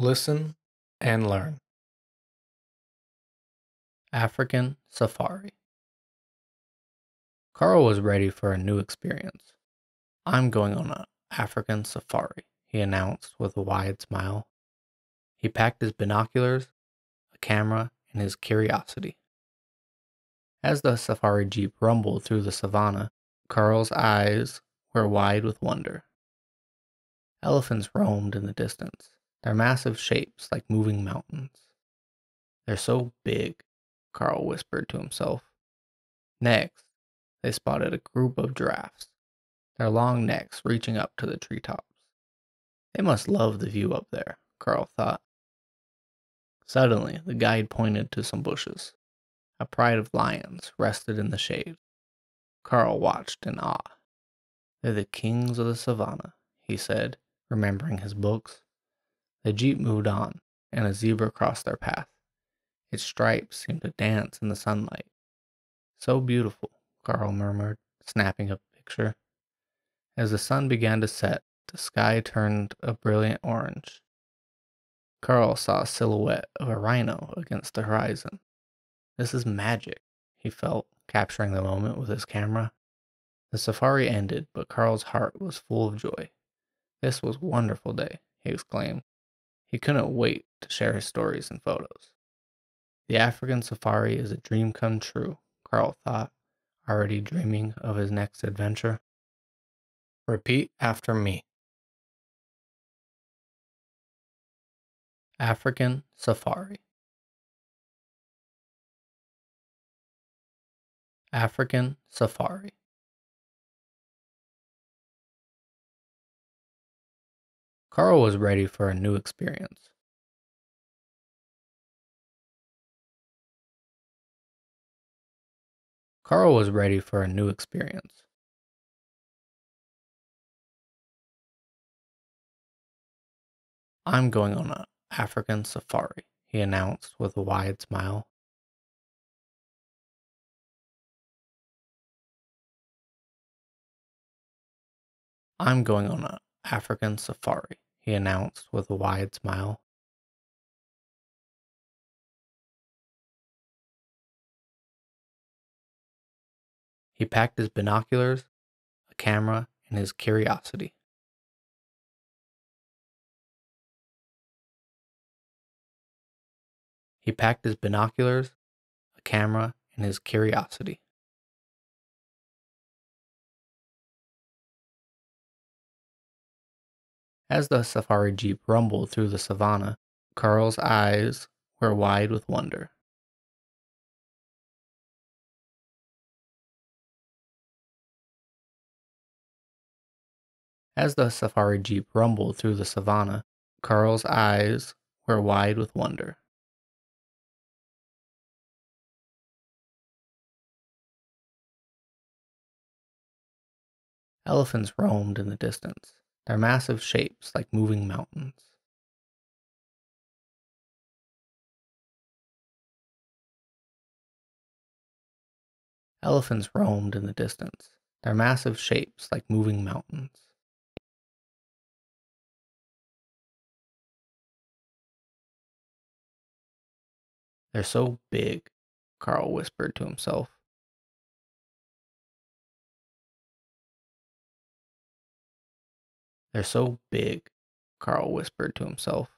Listen and learn. African Safari. Carl was ready for a new experience. "I'm going on an African safari," he announced with a wide smile. He packed his binoculars, a camera, and his curiosity. As the safari jeep rumbled through the savannah, Carl's eyes were wide with wonder. Elephants roamed in the distance, their massive shapes like moving mountains. "They're so big," Carl whispered to himself. Next, they spotted a group of giraffes, their long necks reaching up to the treetops. "They must love the view up there," Carl thought. Suddenly, the guide pointed to some bushes. A pride of lions rested in the shade. Carl watched in awe. "They're the kings of the savannah," he said, remembering his books. The jeep moved on, and a zebra crossed their path. Its stripes seemed to dance in the sunlight. "So beautiful," Carl murmured, snapping up a picture. As the sun began to set, the sky turned a brilliant orange. Carl saw a silhouette of a rhino against the horizon. "This is magic," he felt, capturing the moment with his camera. The safari ended, but Carl's heart was full of joy. "This was a wonderful day," he exclaimed. He couldn't wait to share his stories and photos. The African safari is a dream come true, Carl thought, already dreaming of his next adventure. Repeat after me. African safari. African safari. Carl was ready for a new experience. Carl was ready for a new experience. "I'm going on an African safari," he announced with a wide smile. "I'm going on an African safari," he announced with a wide smile. He packed his binoculars, a camera, and his curiosity. He packed his binoculars, a camera, and his curiosity. As the safari jeep rumbled through the savannah, Carl's eyes were wide with wonder. As the safari jeep rumbled through the savannah, Carl's eyes were wide with wonder. Elephants roamed in the distance, their massive shapes like moving mountains. Elephants roamed in the distance, their massive shapes like moving mountains. "They're so big," Carl whispered to himself. "They're so big," Carl whispered to himself.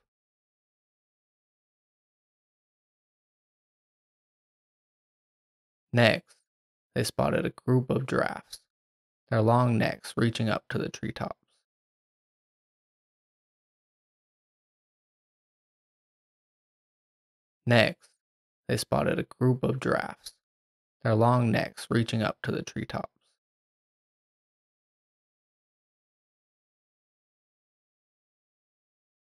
Next, they spotted a group of giraffes, their long necks reaching up to the treetops. Next, they spotted a group of giraffes, their long necks reaching up to the treetops.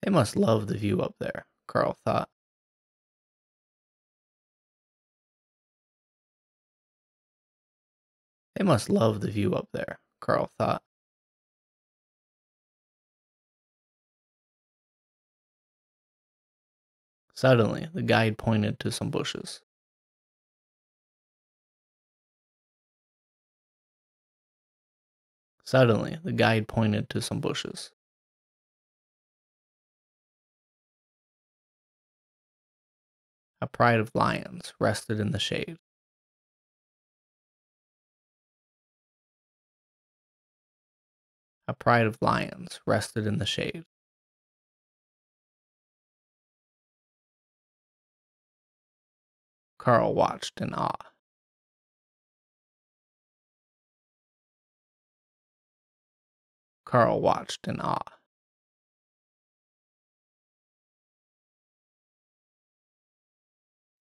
"They must love the view up there," Carl thought. "They must love the view up there," Carl thought. Suddenly, the guide pointed to some bushes. Suddenly, the guide pointed to some bushes. A pride of lions rested in the shade. A pride of lions rested in the shade. Carl watched in awe. Carl watched in awe.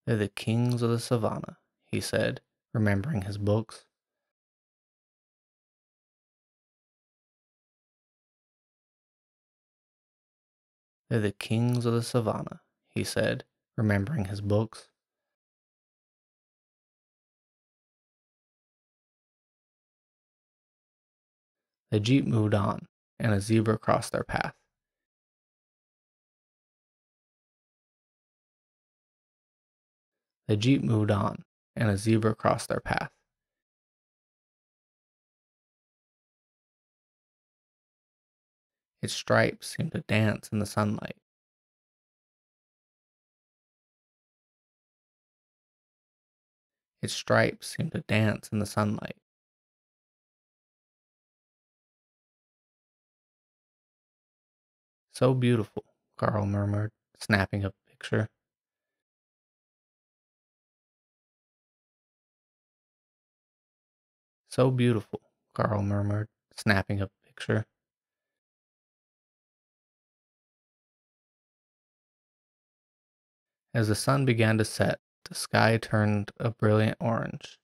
They're the kings of the savannah, he said, remembering his books. They're the kings of the savannah, he said, remembering his books. The jeep moved on, and a zebra crossed their path. The jeep moved on, and a zebra crossed their path. Its stripes seemed to dance in the sunlight. Its stripes seemed to dance in the sunlight. So beautiful, Carl murmured, snapping up a picture. So beautiful, Carl murmured, snapping up a picture. As the sun began to set, the sky turned a brilliant orange.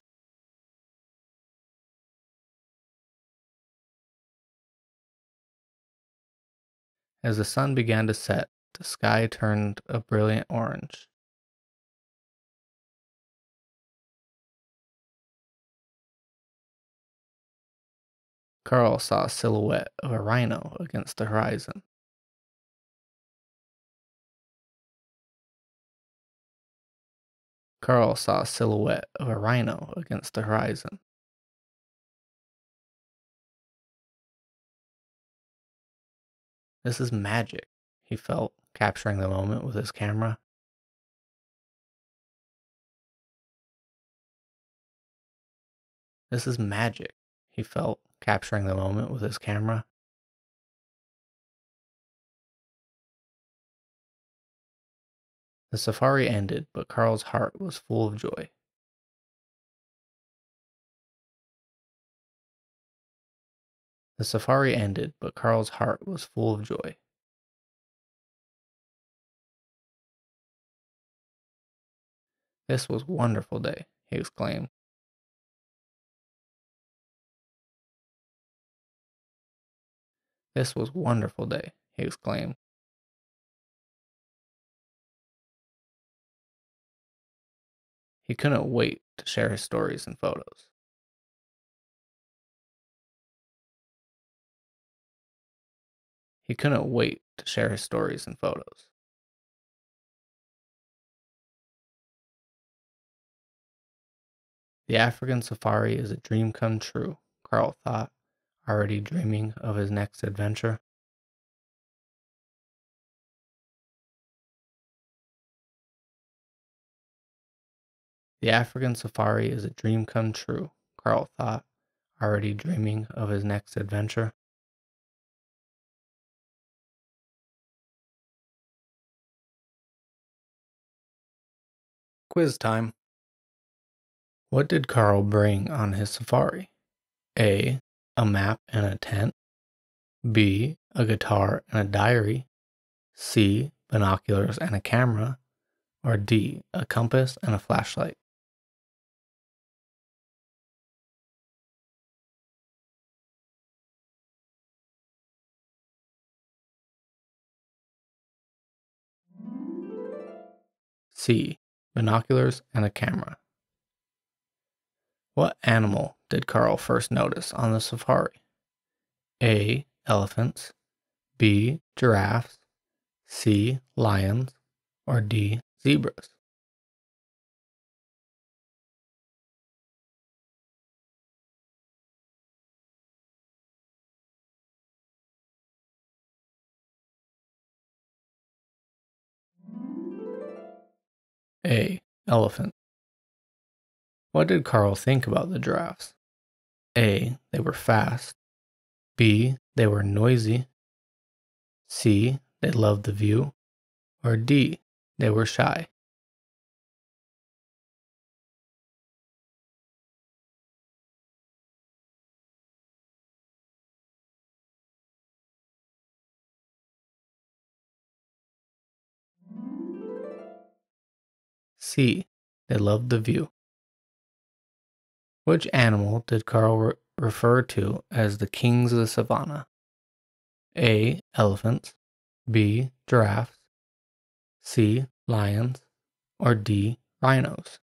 As the sun began to set, the sky turned a brilliant orange. Carl saw a silhouette of a rhino against the horizon. Carl saw a silhouette of a rhino against the horizon. This is magic, he felt, capturing the moment with his camera. This is magic, he felt, capturing the moment with his camera. The safari ended, but Carl's heart was full of joy. The safari ended, but Carl's heart was full of joy. This was a wonderful day, he exclaimed. This was a wonderful day, he exclaimed. He couldn't wait to share his stories and photos. He couldn't wait to share his stories and photos. The African safari is a dream come true, Carl thought, already dreaming of his next adventure. The African safari is a dream come true, Carl thought, already dreaming of his next adventure. Quiz time. What did Carl bring on his safari? A. A map and a tent. B. A guitar and a diary. C. Binoculars and a camera. Or D. A compass and a flashlight. C. Binoculars and a camera. What animal did Carl first notice on the safari? A. Elephants. B. Giraffes. C. Lions. Or D. Zebras. A. Elephant. What did Carl think about the giraffes? A. They were fast. B. They were noisy. C. They loved the view. Or D. They were shy. C. They loved the view. Which animal did Carl refer to as the kings of the savanna? A. Elephants. B. Giraffes. C. Lions. Or D. Rhinos.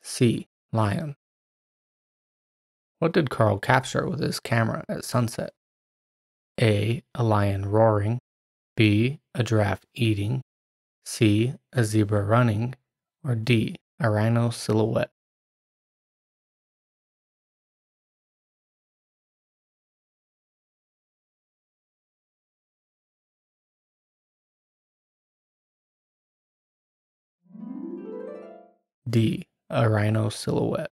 C. Lion. What did Carl capture with his camera at sunset? A. A lion roaring. B. A giraffe eating. C. A zebra running. Or D. A rhino silhouette. D. A rhino silhouette.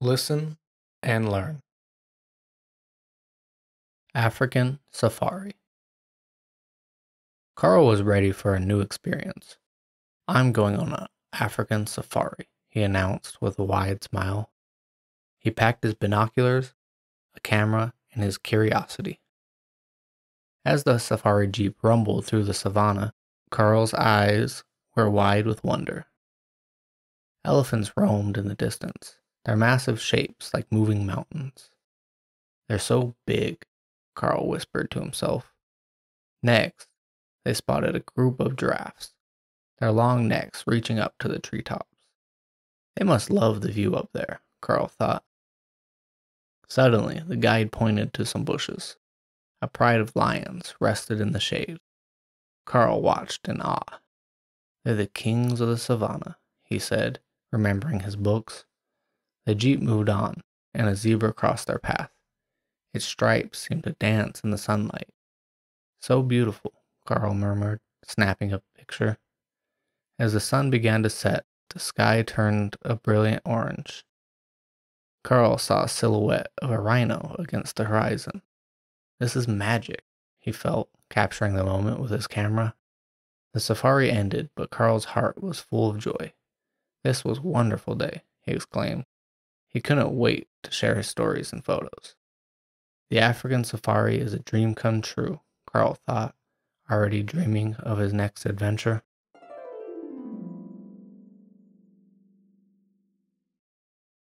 Listen and learn. African Safari. Carl was ready for a new experience. "I'm going on an African safari," he announced with a wide smile. He packed his binoculars, a camera, and his curiosity. As the safari jeep rumbled through the savanna, Carl's eyes were wide with wonder. Elephants roamed in the distance, their massive shapes like moving mountains. "They're so big," Carl whispered to himself. Next, they spotted a group of giraffes, their long necks reaching up to the treetops. "They must love the view up there," Carl thought. Suddenly, the guide pointed to some bushes. A pride of lions rested in the shade. Carl watched in awe. "They're the kings of the savanna," he said, remembering his books. The jeep moved on, and a zebra crossed their path. Its stripes seemed to dance in the sunlight. "So beautiful," Carl murmured, snapping up a picture. As the sun began to set, the sky turned a brilliant orange. Carl saw a silhouette of a rhino against the horizon. "This is magic," he felt, capturing the moment with his camera. The safari ended, but Carl's heart was full of joy. "This was a wonderful day," he exclaimed. He couldn't wait to share his stories and photos. "The African safari is a dream come true," Carl thought, already dreaming of his next adventure.